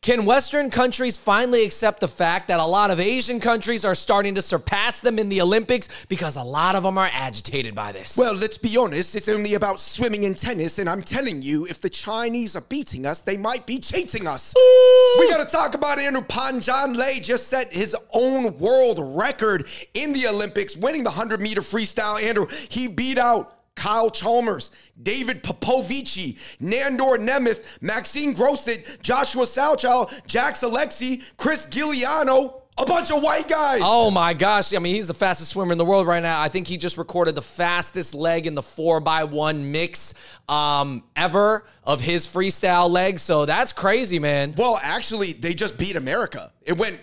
Can Western countries finally accept the fact that a lot of Asian countries are starting to surpass them in the Olympics because a lot of them are agitated by this? Well, let's be honest, it's only about swimming and tennis, and I'm telling you, if the Chinese are beating us, they might be cheating us. Ooh. We gotta talk about it. Pan Zhanle just set his own world record in the Olympics, winning the 100-meter freestyle. Andrew, he beat out Kyle Chalmers, David Popovici, Nandor Nemeth, Maxine Grosset, Joshua Salchow, Jax Alexi, Chris Giuliano, a bunch of white guys. Oh my gosh. I mean, he's the fastest swimmer in the world right now. I think he just recorded the fastest leg in the 4x1 mix ever of his freestyle leg. So that's crazy, man. Well, actually, they just beat America. It went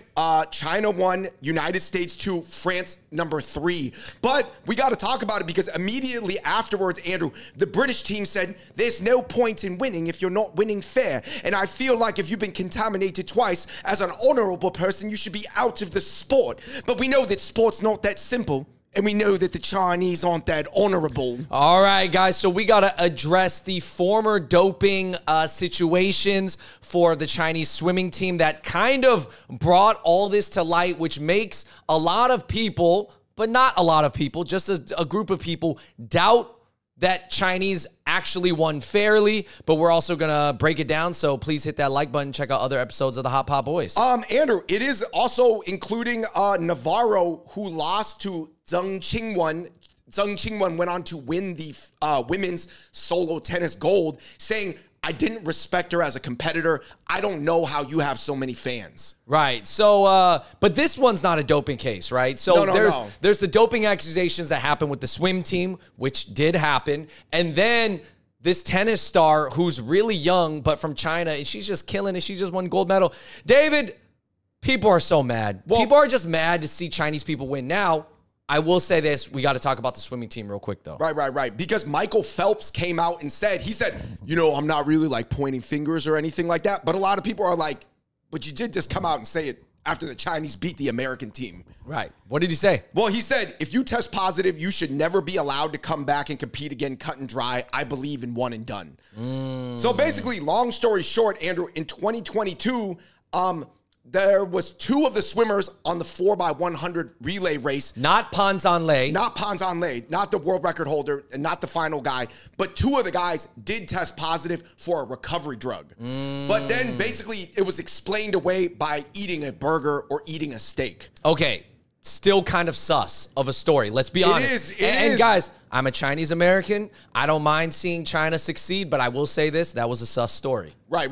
China 1, United States 2, France number 3. But we got to talk about it because immediately afterwards, Andrew, the British team said, there's no point in winning if you're not winning fair. And I feel like if you've been contaminated twice, as an honorable person, you should be out of the sport. But we know that sport's not that simple. And we know that the Chinese aren't that honorable. All right, guys. So we got to address the former doping situations for the Chinese swimming team that kind of brought all this to light, which makes a lot of people, but not a lot of people, just a group of people, doubt that Chinese actually won fairly, but we're also gonna break it down, so please hit that like button, check out other episodes of the Hot Pot Boys. Andrew, it is also including Navarro, who lost to Zheng Qingwen. Zheng Qingwen went on to win the women's solo tennis gold, saying, I didn't respect her as a competitor. I don't know how you have so many fans. Right. So, but this one's not a doping case, right? So there's the doping accusations that happened with the swim team, which did happen. And then this tennis star who's really young, but from China, and she's just killing it. She just won gold medal. David, people are so mad. Well, people are just mad to see Chinese people win now. I will say this, we got to talk about the swimming team real quick, though. Right. Because Michael Phelps came out and said, he said, you know, I'm not really like pointing fingers or anything like that. But a lot of people are like, but you did just come out and say it after the Chinese beat the American team. Right. What did he say? Well, he said, if you test positive, you should never be allowed to come back and compete again, cut and dry. I believe in one and done. So basically, long story short, Andrew, in 2022, there was two of the swimmers on the 4x100 relay race. Not Pan Zhanle. Not the world record holder and not the final guy. But two of the guys did test positive for a recovery drug. But then basically it was explained away by eating a burger or eating a steak. Okay. Still kind of sus of a story. Let's be honest. It is. And guys, I'm a Chinese American. I don't mind seeing China succeed, but I will say this, that was a sus story. Right.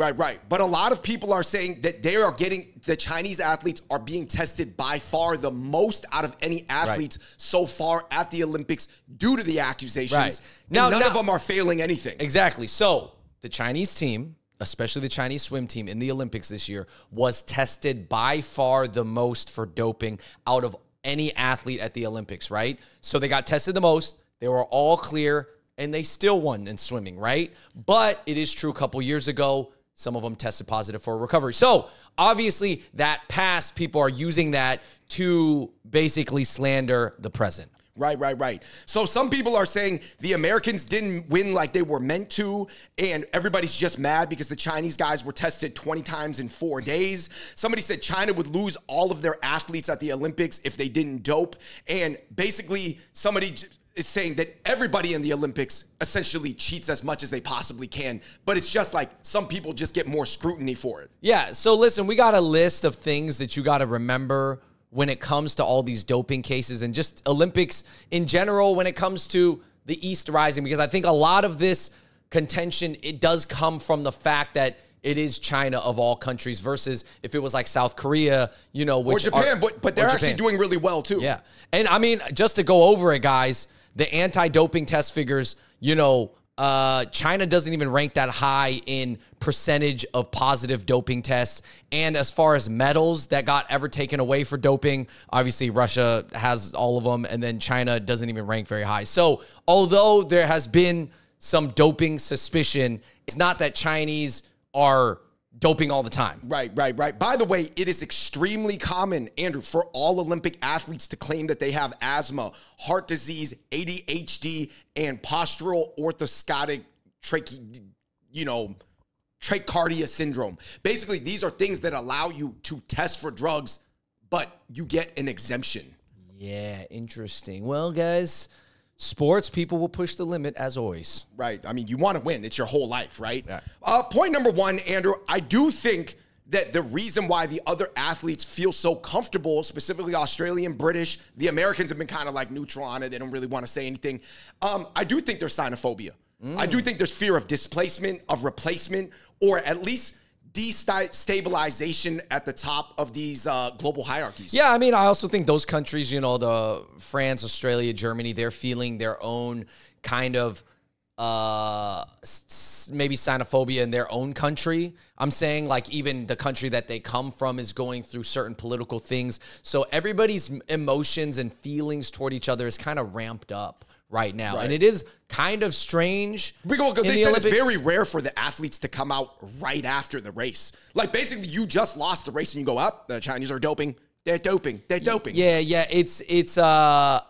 But a lot of people are saying that they are getting, the Chinese athletes are being tested by far the most out of any athletes so far at the Olympics due to the accusations. None of them are failing anything. Exactly. So the Chinese team, especially the Chinese swim team in the Olympics this year, was tested by far the most for doping out of any athlete at the Olympics, right? So they got tested the most, they were all clear, and they still won in swimming, right? But it is true a couple years ago, some of them tested positive for recovery. So obviously that past, people are using that to basically slander the present. Right. So some people are saying the Americans didn't win like they were meant to, and everybody's just mad because the Chinese guys were tested 20 times in 4 days. Somebody said China would lose all of their athletes at the Olympics if they didn't dope. And basically somebody is saying that everybody in the Olympics essentially cheats as much as they possibly can. But it's just like some people just get more scrutiny for it. Yeah, so listen, we got a list of things that you got to remember when it comes to all these doping cases and just Olympics in general, when it comes to the East Rising, because I think a lot of this contention, it does come from the fact that it is China of all countries versus if it was like South Korea, you know, which or Japan, but they're actually doing really well too. Yeah. And I mean, just to go over it, guys, the anti-doping test figures, you know, China doesn't even rank that high in percentage of positive doping tests. And as far as medals that got ever taken away for doping, obviously Russia has all of them. And then China doesn't even rank very high. So although there has been some doping suspicion, it's not that Chinese are doping all the time. Right. By the way, it is extremely common, Andrew, for all Olympic athletes to claim that they have asthma, heart disease, ADHD, and postural orthoscopic Trachardia syndrome. Basically, these are things that allow you to test for drugs, but you get an exemption. Yeah, interesting. Well, guys, sports, people will push the limit as always. Right. I mean, you want to win. It's your whole life, right? Yeah. Point number one, Andrew, I do think that the reason why the other athletes feel so comfortable, specifically Australian, British, the Americans have been kind of like neutral on it. They don't really want to say anything. I do think there's xenophobia. I do think there's fear of displacement, of replacement, or at least destabilization at the top of these global hierarchies. Yeah, I mean, I also think those countries, you know, the France, Australia, Germany, they're feeling their own kind of maybe xenophobia in their own country. I'm saying like even the country that they come from is going through certain political things. So everybody's emotions and feelings toward each other is kind of ramped up right now. Right. And it is kind of strange. They said it's very rare for the athletes to come out right after the race. Like basically you just lost the race and you go up, the Chinese are doping. They're doping. They're doping. Yeah, yeah.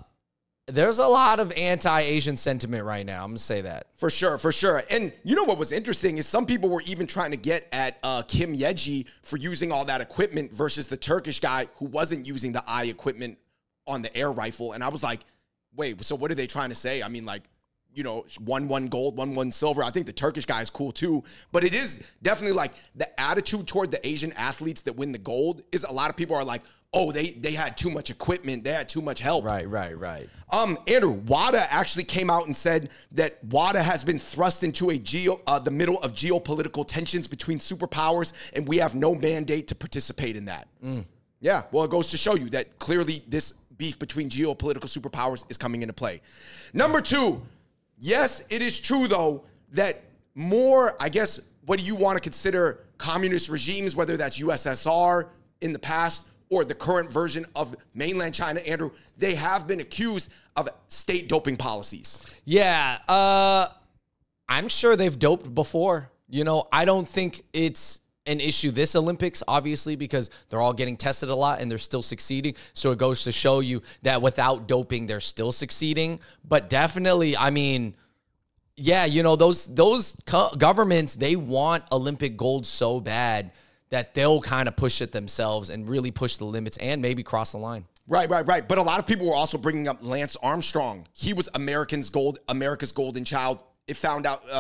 There's a lot of anti-Asian sentiment right now. I'm gonna say that. For sure, for sure. And you know what was interesting is some people were even trying to get at Kim Yeji for using all that equipment versus the Turkish guy who wasn't using the eye equipment on the air rifle. And I was like, wait, so what are they trying to say? I mean, like, you know, 1-1 gold, 1-1 silver. I think the Turkish guy is cool too. But it is definitely like the attitude toward the Asian athletes that win the gold is a lot of people are like, oh, they had too much equipment. They had too much help. Right, right, right. Andrew, WADA actually came out and said that WADA has been thrust into a the middle of geopolitical tensions between superpowers, and we have no mandate to participate in that. Yeah, well, it goes to show you that clearly this beef between geopolitical superpowers is coming into play. Number two, yes, it is true, though, that more, I guess, what do you want to consider communist regimes, whether that's USSR in the past or the current version of mainland China, Andrew, they have been accused of state doping policies. Yeah, I'm sure they've doped before. You know, I don't think it's an issue this Olympics, obviously, because they're all getting tested a lot and they're still succeeding. So it goes to show you that without doping, they're still succeeding. But definitely, I mean, yeah, you know, those governments, they want Olympic gold so bad that they'll kind of push it themselves and really push the limits and maybe cross the line. Right, right, right. But a lot of people were also bringing up Lance Armstrong. He was America's golden child.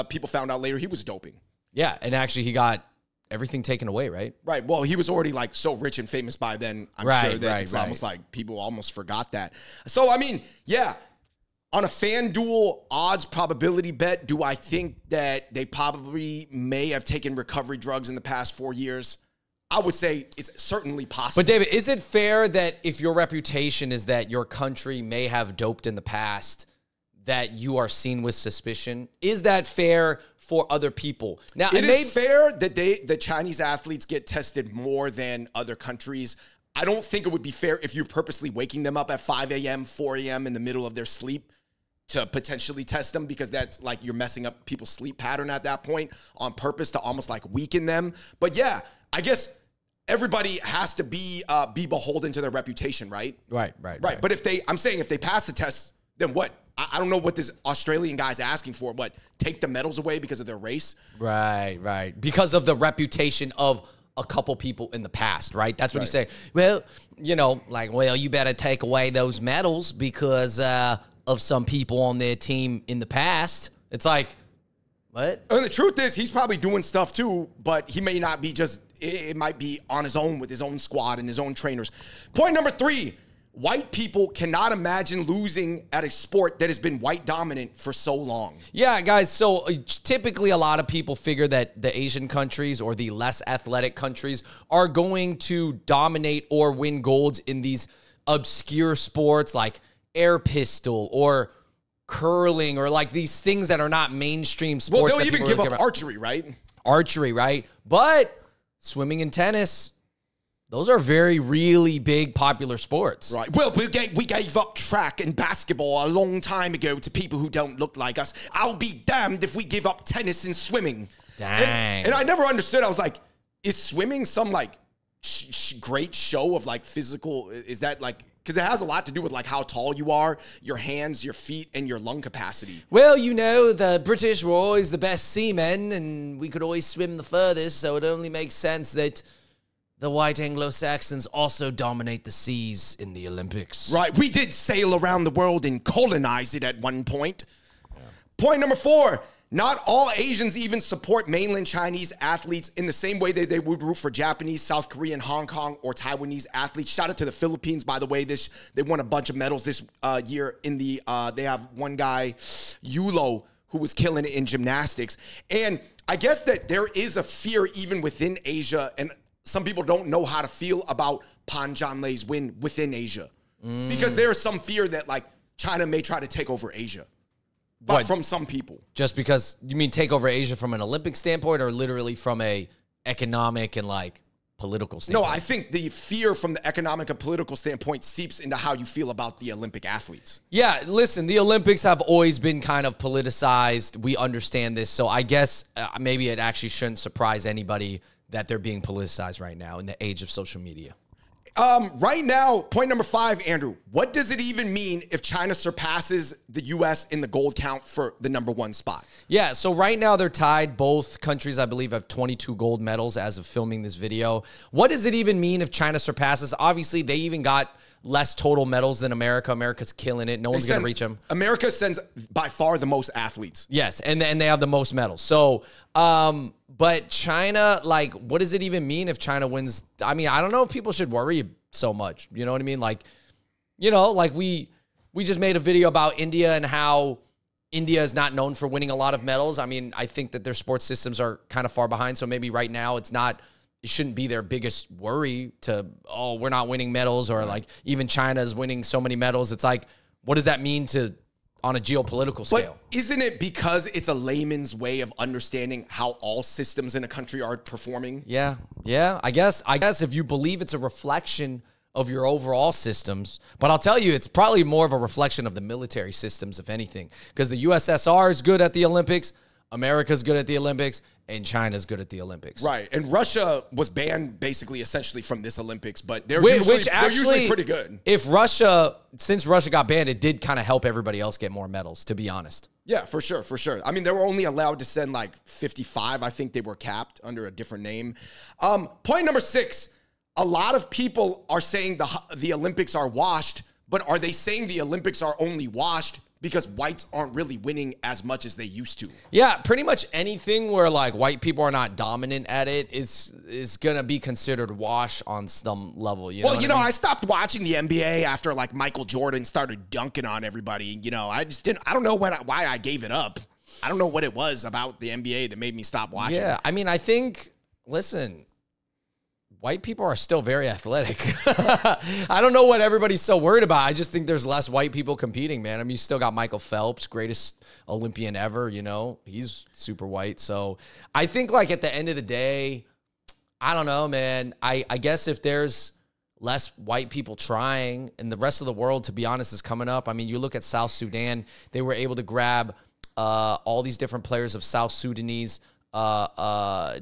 People found out later he was doping. Yeah, and actually he got everything taken away, right? Right. Well, he was already like so rich and famous by then. I'm sure almost like people almost forgot that. So, I mean, yeah, on a FanDuel odds probability bet, do I think that they probably may have taken recovery drugs in the past 4 years? I would say it's certainly possible. But David, is it fair that if your reputation is that your country may have doped in the past, that you are seen with suspicion? Is that fair for other people? Now, it is fair that the Chinese athletes get tested more than other countries. I don't think it would be fair if you're purposely waking them up at 5 a.m., 4 a.m. in the middle of their sleep to potentially test them, because that's like you're messing up people's sleep pattern at that point on purpose to almost like weaken them. But yeah, I guess everybody has to be beholden to their reputation, right? Right, right, right. But I'm saying if they pass the test, then what? I don't know what this Australian guy's asking for. What, take the medals away because of their race? Right, right. Because of the reputation of a couple people in the past, right? That's what he's saying. Well, you know, like, well, you better take away those medals because of some people on their team in the past. It's like, what? And the truth is he's probably doing stuff too, but he may not be just, it might be on his own with his own squad and his own trainers. Point number three. White people cannot imagine losing at a sport that has been white dominant for so long. Yeah, guys, so typically a lot of people figure that the Asian countries or the less athletic countries are going to dominate or win golds in these obscure sports like air pistol or curling or like these things that are not mainstream sports. Well, they'll even give up archery, right? Archery, right? But swimming and tennis, those are really big, popular sports. Right. Well, we gave up track and basketball a long time ago to people who don't look like us. I'll be damned if we give up tennis and swimming. Dang. And I never understood. I was like, is swimming some like great show of like physical, is that like, because it has a lot to do with like how tall you are, your hands, your feet, and your lung capacity. Well, you know, the British were always the best seamen, and we could always swim the furthest, so it only makes sense that the white Anglo-Saxons also dominate the seas in the Olympics. Right, we did sail around the world and colonize it at one point. Yeah. Point number 4, not all Asians even support mainland Chinese athletes in the same way that they would root for Japanese, South Korean, Hong Kong, or Taiwanese athletes. Shout out to the Philippines, by the way. They won a bunch of medals this year in the, they have one guy, Yulo, who was killing it in gymnastics. And I guess that there is a fear even within Asia, and some people don't know how to feel about Pan Zhanle's win within Asia. Mm. Because there is some fear that, like, China may try to take over Asia. But what? From some people. Just because, you mean take over Asia from an Olympic standpoint or literally from a economic and, like, political standpoint? No, I think the fear from the economic and political standpoint seeps into how you feel about the Olympic athletes. Yeah, listen, the Olympics have always been kind of politicized. We understand this. So I guess maybe it actually shouldn't surprise anybody that they're being politicized right now in the age of social media. Right now, point number 5, Andrew, what does it even mean if China surpasses the U.S. in the gold count for the #1 spot? Yeah, so right now they're tied. Both countries, I believe, have 22 gold medals as of filming this video. What does it even mean if China surpasses? Obviously, they even got less total medals than America. America's killing it. No one's going to reach them. America sends by far the most athletes. Yes, and they have the most medals. So, but China, like, what does it even mean if China wins? I mean, I don't know if people should worry so much. You know what I mean? Like, you know, like we just made a video about India and how India is not known for winning a lot of medals. I mean, I think that their sports systems are kind of far behind. So maybe right now it's not, it shouldn't be their biggest worry to, oh, we're not winning medals, or like even China is winning so many medals. It's like, what does that mean to on a geopolitical scale? But isn't it because it's a layman's way of understanding how all systems in a country are performing? Yeah. Yeah, I guess if you believe it's a reflection of your overall systems, but I'll tell you, it's probably more of a reflection of the military systems, if anything, because the USSR is good at the Olympics, America's good at the Olympics, and China's good at the Olympics. Right, and Russia was banned basically essentially from this Olympics, but they're usually pretty good. If Russia, since Russia got banned, it did kind of help everybody else get more medals, to be honest. Yeah, for sure, for sure. I mean, they were only allowed to send like 55. I think they were capped under a different name. Point number 6, a lot of people are saying the Olympics are washed, but are they saying the Olympics are only washed because whites aren't really winning as much as they used to? Yeah, pretty much anything where like white people are not dominant at it is gonna be considered wash on some level. You know, I stopped watching the NBA after like Michael Jordan started dunking on everybody. You know, I just didn't. I don't know why I gave it up. I don't know what it was about the NBA that made me stop watching. Yeah, I mean, I think, listen, white people are still very athletic. I don't know what everybody's so worried about. I just think there's less white people competing, man. I mean, you still got Michael Phelps, greatest Olympian ever, you know. He's super white. So I think, like, at the end of the day, I don't know, man. I guess if there's less white people trying, and the rest of the world, to be honest, is coming up. I mean, you look at South Sudan. They were able to grab all these different players of South Sudanese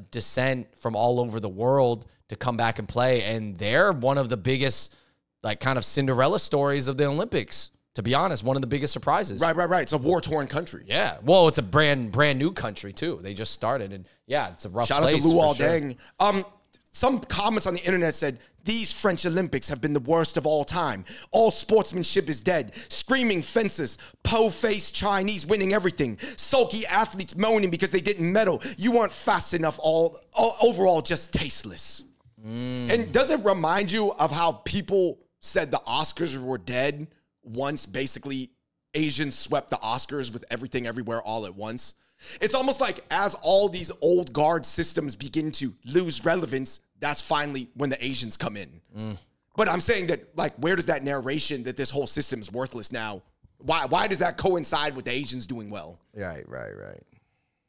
descent from all over the world to come back and play, and they're one of the biggest, like, kind of Cinderella stories of the Olympics, to be honest. One of the biggest surprises. Right. It's a war-torn country. Yeah. Well, it's a brand new country, too. They just started, and, yeah, it's a rough place. Shout out to Luol Deng. Some comments on the internet said, these French Olympics have been the worst of all time. All sportsmanship is dead. Screaming fences. Po-faced Chinese winning everything. Sulky athletes moaning because they didn't medal. You aren't fast enough. All overall, just tasteless. Mm. And does it remind you of how people said the Oscars were dead once basically Asians swept the Oscars with everything everywhere all at once? It's almost like as all these old guard systems begin to lose relevance, that's finally when the Asians come in. Mm. But I'm saying that, like, where does that narration that this whole system is worthless now? Why does that coincide with the Asians doing well? Right.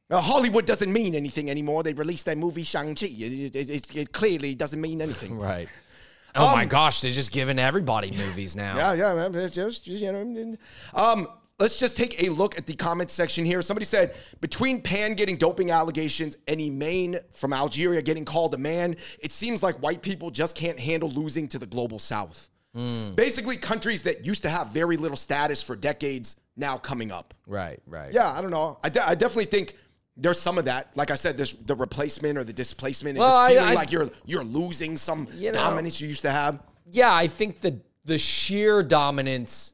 Now, Hollywood doesn't mean anything anymore. They released their movie Shang-Chi. It clearly doesn't mean anything. Right. Oh my gosh, they're just giving everybody movies now. Yeah. Just, you know. Let's just take a look at the comments section here. Somebody said, between Pan getting doping allegations and Imane from Algeria getting called a man, it seems like white people just can't handle losing to the global south. Mm. Basically, countries that used to have very little status for decades now coming up. Right, right. Yeah, I don't know. I definitely think there's some of that. Like I said, there's the replacement or the displacement, and well, just feeling like you're losing some dominance you used to have. Yeah, I think the sheer dominance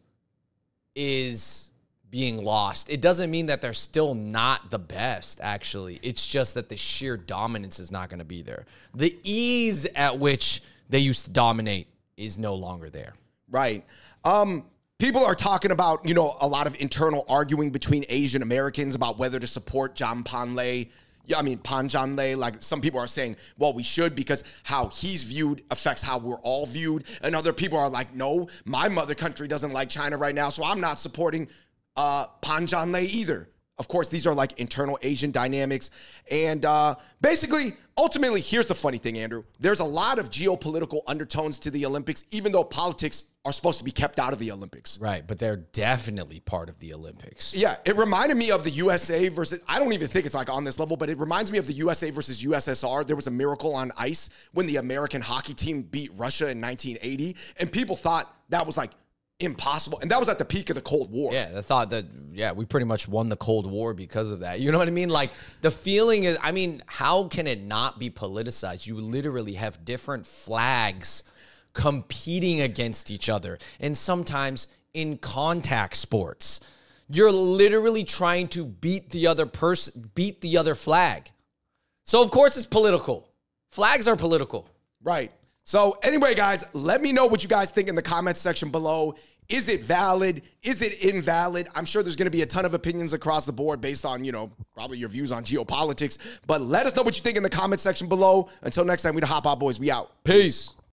is being lost. It doesn't mean that they're still not the best, actually. It's just that the sheer dominance is not going to be there. The ease at which they used to dominate is no longer there. Right. People are talking about, you know, a lot of internal arguing between Asian Americans about whether to support Pan Zhanle. Like, some people are saying, well, we should, because how he's viewed affects how we're all viewed. And other people are like, no, my mother country doesn't like China right now, so I'm not supporting Pan Zhanle either. Of course, these are like internal Asian dynamics. And basically, ultimately, here's the funny thing, Andrew. There's a lot of geopolitical undertones to the Olympics, even though politics are supposed to be kept out of the Olympics. Right, but they're definitely part of the Olympics. Yeah, it reminded me of the USA versus, I don't even think it's like on this level, but it reminds me of the USA versus USSR. There was a miracle on ice when the American hockey team beat Russia in 1980, and people thought that was like impossible. And that was at the peak of the Cold War. Yeah, the thought that, yeah, we pretty much won the Cold War because of that. You know what I mean? Like, the feeling is, I mean, how can it not be politicized? You literally have different flags competing against each other, and sometimes in contact sports you're literally trying to beat the other person, beat the other flag. So of course it's political. Flags are political. Right. So anyway, guys, let me know what you guys think in the comments section below. Is it valid? Is it invalid? I'm sure there's going to be a ton of opinions across the board based on, you know, probably your views on geopolitics, but let us know what you think in the comments section below. Until next time, we the Hot Pot Boys, we out. Peace.